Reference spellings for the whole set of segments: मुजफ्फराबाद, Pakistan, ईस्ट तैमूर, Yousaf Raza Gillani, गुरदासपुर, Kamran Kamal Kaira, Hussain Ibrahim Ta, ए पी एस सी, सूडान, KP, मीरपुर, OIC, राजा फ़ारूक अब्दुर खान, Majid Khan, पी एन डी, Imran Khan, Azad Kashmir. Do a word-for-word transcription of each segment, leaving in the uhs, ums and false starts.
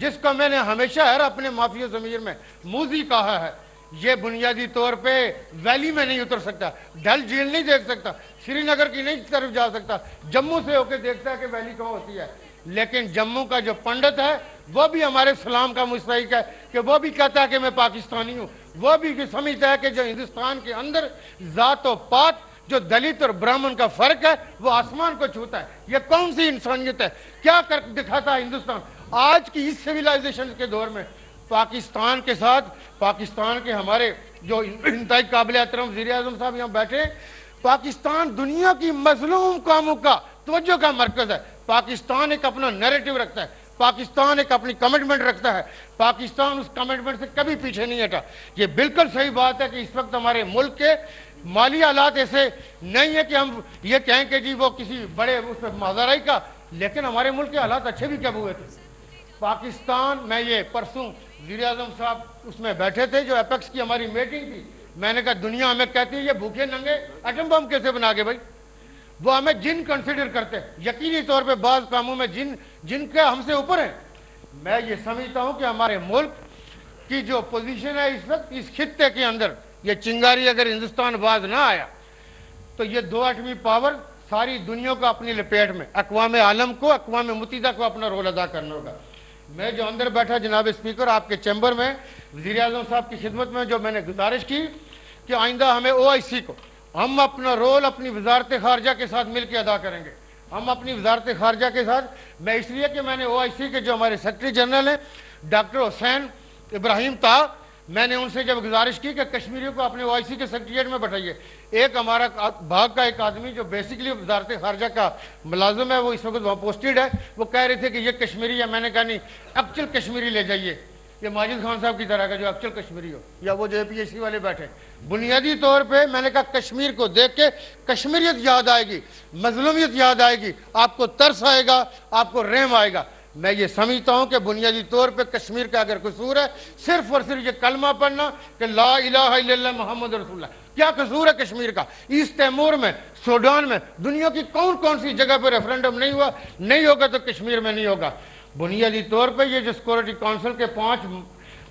जिसका मैंने हमेशा है अपने माफिया ज़मीर में मूजी कहा है, ये बुनियादी तौर पे वैली में नहीं उतर सकता, डल झील नहीं देख सकता, श्रीनगर की नहीं तरफ जा सकता, जम्मू से होके देखता है कि वैली कहाँ होती है। लेकिन जम्मू का जो पंडित है वो भी हमारे सलाम का मुस्तहिक है कि वो भी कहता है कि मैं पाकिस्तानी हूँ, वो भी समझता है कि जो हिंदुस्तान के अंदर जात और पात, जो दलित और ब्राह्मण का फर्क है वो आसमान को छूता है। ये कौन सी इंसानियत है, क्या कर दिखाता है हिंदुस्तान आज की इस सिविलाइजेशन के दौर में। पाकिस्तान के साथ पाकिस्तान के हमारे जो इंतहाई काबिल एहतराम वज़ीर आज़म साहब यहाँ बैठे, पाकिस्तान दुनिया की मजलूम कौमों का तवज्जो का मरकज़ है। पाकिस्तान एक अपना नैरेटिव रखता है, पाकिस्तान एक अपनी कमिटमेंट रखता है, पाकिस्तान उस कमिटमेंट से कभी पीछे नहीं हटा। ये बिल्कुल सही बात है कि इस वक्त हमारे मुल्क के माली हालात ऐसे नहीं है कि हम ये कहें कि जी वो किसी बड़े उस माजराई का, लेकिन हमारे मुल्क के हालात अच्छे भी कब हुए थे। पाकिस्तान में ये परसों वज़ीर आज़म साहब उसमें बैठे थे जो एपेक्स की हमारी मीटिंग थी, मैंने कहा दुनिया हमें कहती है ये भूखे नंगे एटम बम कैसे बना गए भाई, वो हमें जिन कंसिडर करते हैं। यकीनी तौर पे बाज़ कामों में जिन जिनका हमसे ऊपर हैं। मैं ये समझता हूँ कि हमारे मुल्क की जो पोजीशन है इस वक्त इस खित्ते के अंदर, ये चिंगारी अगर हिंदुस्तान बाज ना आया तो ये दो आठवीं पावर सारी दुनिया को अपनी लपेट में, अक़वाम आलम को, अक़वाम मुत्तहिदा को अपना रोल अदा करना होगा। मैं जो अंदर बैठा जनाब स्पीकर आपके चैम्बर में वज़ीर आज़म साहब की खिदमत में जो मैंने गुजारिश की कि आइंदा हमें ओ आई सी को हम अपना रोल अपनी वजारत खारजा के साथ मिलकर अदा करेंगे, हम अपनी वजारत खारजा के साथ। मैं इसलिए कि मैंने ओ आई सी के जो हमारे सेक्रेटरी जनरल हैं डॉक्टर हुसैन इब्राहिम ता, मैंने उनसे जब गुजारिश की कि कश्मीरियों को अपने ओ आई सी के सेक्रेटरिएट में बैठाइए। एक हमारा भाग का एक आदमी जो बेसिकली वजारत खारजा का मुलाजिम है वो इस वक्त वहाँ पोस्टेड है, वो कह रहे थे कि ये कश्मीरी है, मैंने कहा नहीं एक्चुअल कश्मीरी ले जाइए, ये माजिद खान साहब की तरह का जो एक्चुअल कश्मीरी हो, या वो जो ए पी एस सी वाले बैठे। बुनियादी तौर पे मैंने कहा कश्मीर को देख के कश्मीरियत याद आएगी, मजलूमियत याद आएगी, आपको तरस आएगा, आपको रहम आएगा। मैं ये समझता हूँ कि बुनियादी तौर पे कश्मीर का अगर कसूर है सिर्फ और सिर्फ ये कलमा पढ़ना कि ला इलाहा इल्लल्लाह मुहम्मद रसूलुल्लाह, क्या कसूर है कश्मीर का। ईस्ट तैमूर में, सूडान में, दुनिया की कौन कौन सी जगह पर रेफरेंडम नहीं हुआ, नहीं होगा तो कश्मीर में नहीं होगा। बुनियादी तौर पर ये जो सिक्योरिटी काउंसिल के पाँच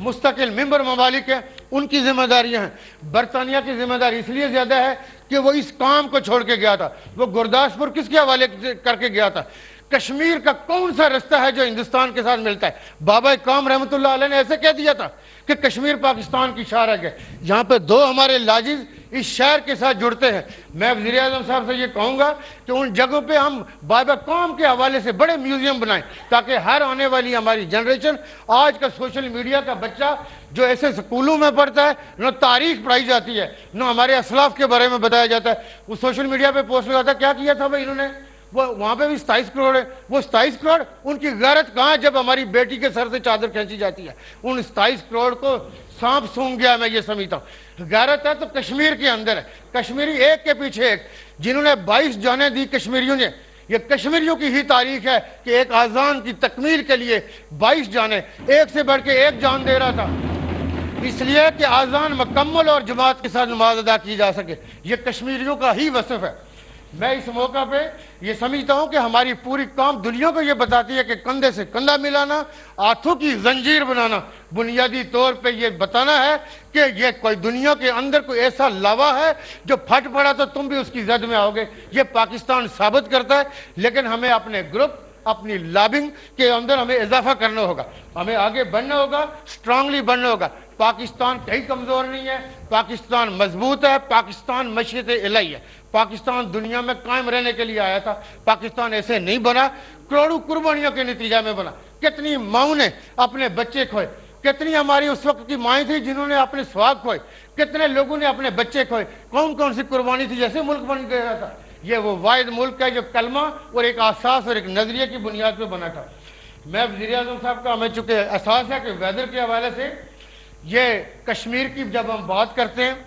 मुस्तकिल मेंबर ममालिक हैं उनकी जिम्मेदारियाँ हैं। बरतानिया की जिम्मेदारी इसलिए ज़्यादा है कि वो इस काम को छोड़ के गया था, वो गुरदासपुर किसके हवाले करके गया था। कश्मीर का कौन सा रास्ता है जो हिंदुस्तान के साथ मिलता है। बाबा काम रहमतुल्लाह अलैह ने ऐसे कह दिया था कि कश्मीर पाकिस्तान की शार है। यहाँ पे दो हमारे लाजिज इस शहर के साथ जुड़ते हैं। मैं वज़ीर आज़म साहब से ये कहूँगा कि उन जगहों पे हम बाबा काम के हवाले से बड़े म्यूजियम बनाएं ताकि हर आने वाली हमारी जनरेशन, आज का सोशल मीडिया का बच्चा जो ऐसे स्कूलों में पढ़ता है, न तारीख पढ़ाई जाती है, न हमारे असलाफ के बारे में बताया जाता है। वो सोशल मीडिया पर पोस्ट लगाता है क्या किया था भाई इन्होंने, वो वहाँ पे भी सताईस करोड़ है, वो सताईस करोड़ उनकी गैरत कहाँ है जब हमारी बेटी के सर से चादर खींची जाती है। उन सताईस करोड़ को सांप सूंघ गया मैं ये समझता हूँ। गैरत है तो कश्मीर के अंदर है, कश्मीरी एक के पीछे एक, जिन्होंने बाईस जानें दी कश्मीरियों ने। ये कश्मीरियों की ही तारीख है कि एक आज़ान की तकमील के लिए बाईस जानें, एक से बढ़ के एक जान दे रहा था इसलिए कि आज़ान मुकम्मल और जमात के साथ नमाज अदा की जा सके। ये कश्मीरियों का ही वसफ़ है। मैं इस मौका पे ये समझता हूँ कि हमारी पूरी कौम दुनिया को ये बताती है कि कंधे से कंधा मिलाना, हाथों की जंजीर बनाना, बुनियादी तौर पे ये बताना है कि ये कोई दुनिया के अंदर कोई ऐसा लावा है जो फट पड़ा तो तुम भी उसकी जद में आओगे। ये पाकिस्तान साबित करता है, लेकिन हमें अपने ग्रुप अपनी लॉबिंग के अंदर हमें इजाफा करना होगा, हमें आगे बढ़ना होगा, स्ट्रांगली बढ़ना होगा। पाकिस्तान कहीं कमज़ोर नहीं है, पाकिस्तान मजबूत है, पाकिस्तान मशीत इलाही है। पाकिस्तान दुनिया में कायम रहने के लिए आया था, पाकिस्तान ऐसे नहीं बना, करोड़ों कुर्बानियों के नतीजा में बना। कितनी माओं ने अपने बच्चे खोए, कितनी हमारी उस वक्त की माएँ थी जिन्होंने अपने स्वाग खोए, कितने लोगों ने अपने बच्चे खोए, कौन कौन सी कुर्बानी थी, जैसे मुल्क बन गया था। ये वो वाहिद मुल्क है जो कलमा और एक अहसास और एक नज़रिए की बुनियाद पर बना था। मैं वज़ीर आज़म साहब का हमें चूँकि एहसास है कि वेदर के हवाले से ये कश्मीर की जब हम बात करते हैं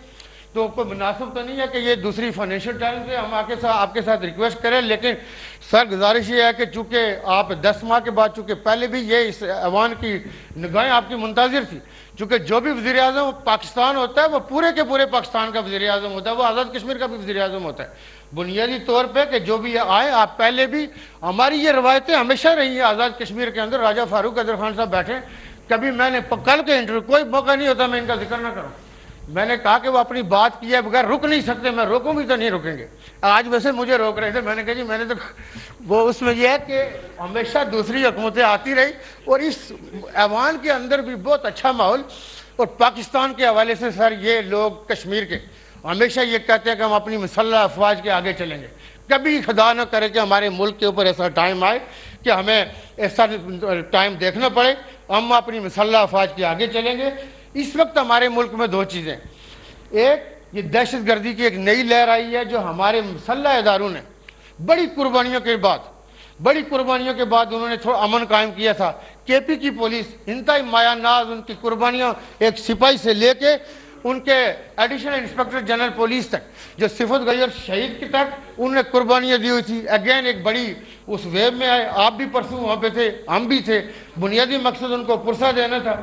तो कोई मुनासिब तो नहीं है कि ये दूसरी फाइनेंशियल टाइम्स में हम आके साथ आपके साथ रिक्वेस्ट करें। लेकिन सर गुजारिश ये है कि चूँकि आप दस माह के बाद, चूँकि पहले भी ये इस अवान की निगाहें आपकी मुंतज़िर थी, चूँकि जो भी वज़ीर आज़म पाकिस्तान होता है वो पूरे के पूरे पाकिस्तान का वज़ीर आज़म होता है, वो आज़ाद कश्मीर का भी वज़ीर आज़म होता है। बुनियादी तौर पर कि जो भी आए, आप पहले भी हमारी ये रवायतें हमेशा रही हैं। आज़ाद कश्मीर के अंदर राजा फ़ारूक अब्दुर खान साहब बैठे, कभी मैंने कल के इंटरव्यू, कोई मौका नहीं होता मैं इनका जिक्र ना करूँ। मैंने कहा कि वो अपनी बात किए बगैर रुक नहीं सकते, मैं रोकूँ भी तो नहीं रुकेंगे। आज वैसे मुझे रोक रहे थे, मैंने कहा जी मैंने तो वो उसमें यह है कि हमेशा दूसरी हुकूमतें आती रही और इस ऐवान के अंदर भी बहुत अच्छा माहौल। और पाकिस्तान के हवाले से सर ये लोग कश्मीर के हमेशा ये कहते हैं कि हम अपनी मुसल्लह अफवाज के आगे चलेंगे। कभी खुदा न करे कि हमारे मुल्क के ऊपर ऐसा टाइम आए कि हमें ऐसा टाइम देखना पड़े, हम अपनी मुसल्लह अफवाज के आगे चलेंगे। इस वक्त हमारे मुल्क में दो चीज़ें, एक ये दहशत गर्दी की एक नई लहर आई है जो हमारे मुसल्लह इदारों ने बड़ी कुर्बानियों के बाद बड़ी कुर्बानियों के बाद उन्होंने थोड़ा अमन कायम किया था। केपी की पुलिस इंतहाई माया नाज, उनकी कुर्बानियों, एक सिपाही से लेके उनके एडिशनल इंस्पेक्टर जनरल पुलिस तक जो सिफत गई और शहीद की तक उन्होंने कुर्बानियाँ दी हुई थी। अगेन एक बड़ी उस वेब में आए, आप भी परसों वहाँ पे थे, हम भी थे। बुनियादी मकसद उनको पुरसा देना था।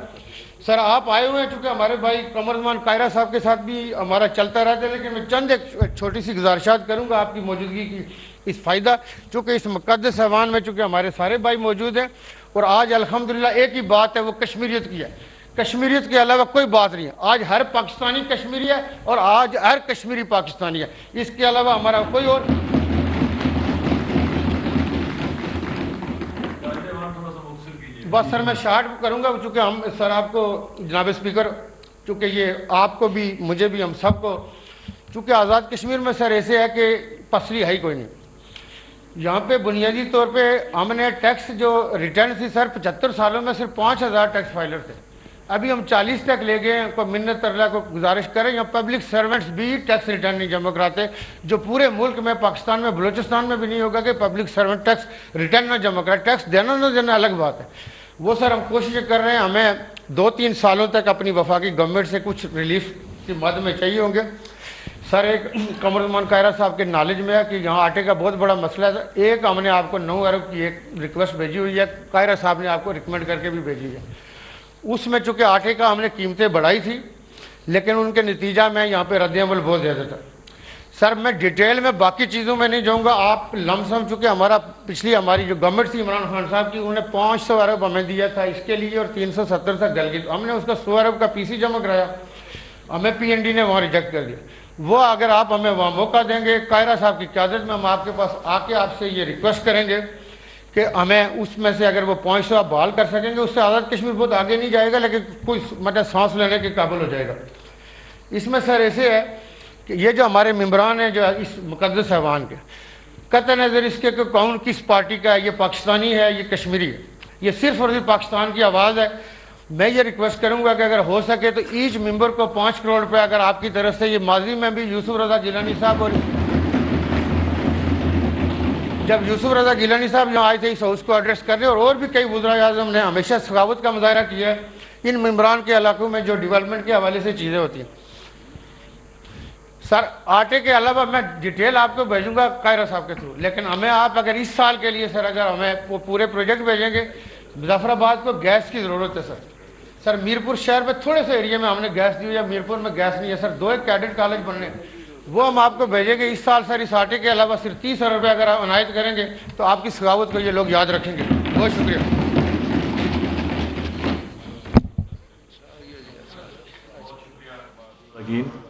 सर आप आए हुए हैं, चूँकि हमारे भाई कमरन कायरा साहब के साथ भी हमारा चलता रहता है, लेकिन मैं चंद एक छोटी सी गुजारिशात करूँगा आपकी मौजूदगी की इस फ़ायदा, चूँकि इस मुक़द्दस ऐवान में चूँकि हमारे सारे भाई मौजूद हैं और आज अल्हम्दुलिल्लाह एक ही बात है, वो कश्मीरियत की है। कश्मीरियत के अलावा कोई बात नहीं है। आज हर पाकिस्तानी कश्मीरी है और आज हर कश्मीरी पाकिस्तानी है, इसके अलावा हमारा कोई और। बस सर मैं शार्ट करूँगा चूँकि हम सर आपको जनाब स्पीकर, चूँकि ये आपको भी मुझे भी हम सबको, चूँकि आज़ाद कश्मीर में सर ऐसे है कि पसली है ही कोई नहीं। यहाँ पे बुनियादी तौर पे हमने टैक्स जो रिटर्न थी सर पचहत्तर सालों में सिर्फ पाँच हज़ार टैक्स फाइलर थे, अभी हम चालीस तक ले गए। कोई मिन्नत तरला को गुजारिश करें, यहाँ पब्लिक सर्वेंट्स भी टैक्स रिटर्न नहीं जमा कराते, जो पूरे मुल्क में पाकिस्तान में बलूचिस्तान में भी नहीं होगा कि पब्लिक सर्वेंट टैक्स रिटर्न ना जमा कराए। टैक्स देना ना देना अलग बात है, वो सर हम कोशिश कर रहे हैं। हमें दो तीन सालों तक अपनी वफाकी गवर्नमेंट से कुछ रिलीफ की मद में चाहिए होंगे। सर एक कमरुज़मान कायरा साहब के नॉलेज में है कि यहाँ आटे का बहुत बड़ा मसला है। एक हमने आपको नौ अरब की एक रिक्वेस्ट भेजी हुई है, कायरा साहब ने आपको रिकमेंड करके भी भेजी है। उसमें चूँकि आटे का हमने कीमतें बढ़ाई थी, लेकिन उनके नतीजा में यहाँ पे रद्दअमल बहुत ज़्यादा था। सर मैं डिटेल में बाकी चीज़ों में नहीं जाऊँगा, आप लमसम चूँकि हमारा पिछली हमारी जो गवर्नमेंट थी इमरान खान साहब की, उन्होंने पाँच सौ अरब हमें दिया था इसके लिए और तीन सौ सत्तर था गलगित, हमने उसका सौ अरब का पीसी जमा कराया, हमें पी एन डी ने वहाँ रिजेक्ट कर दिया। वो अगर आप हमें वहाँ मौका देंगे कायरा साहब की क्यादत में, हम आपके पास आके आपसे ये रिक्वेस्ट करेंगे कि हमें उसमें से अगर वो पाँच सौ आप बहाल कर सकेंगे, उससे आज़ाद कश्मीर बहुत आगे नहीं जाएगा लेकिन कोई मतलब सांस लेने के काबिल हो जाएगा। इसमें सर ऐसे है कि ये जो हमारे मेम्बरान हैं जो इस मुक़द्दस ऐवान के, कतई नज़र इसके कि कौन किस पार्टी का है, ये पाकिस्तानी है ये कश्मीरी है, ये सिर्फ और सिर्फ पाकिस्तान की आवाज़ है। मैं ये रिक्वेस्ट करूँगा कि अगर हो सके तो ईच मेम्बर को पाँच करोड़ रुपये अगर आपकी तरफ से, ये माजी में भी यूसुफ रजा गिलानी साहब और जब यूसुफ रजा गिलानी साहब यहाँ आए थे इस हाउस को एड्रेस करने, और, और भी कई वज़ीरे आज़म ने हमेशा सखावत का मुजाहरा किया है इन मम्बरान के इलाकों में जो डेवलपमेंट के हवाले से चीज़ें होती हैं। सर आटे के अलावा मैं डिटेल आपको भेजूंगा कायरा साहब के थ्रू, लेकिन हमें आप अगर इस साल के लिए सर अगर हमें वो पूरे प्रोजेक्ट भेजेंगे। मुजफ्फराबाद को गैस की ज़रूरत है सर, सर मीरपुर शहर में थोड़े से एरिया में हमने गैस दी हुई है, मीरपुर में गैस नहीं है सर। दो एक कैडेट कॉलेज बनने वो हम आपको भेजेंगे इस साल सर। इस आटे के अलावा सिर्फ तीस हज़ार रुपये अगर आप अनायत करेंगे तो आपकी सखावत को ये लोग याद रखेंगे। बहुत शुक्रिया।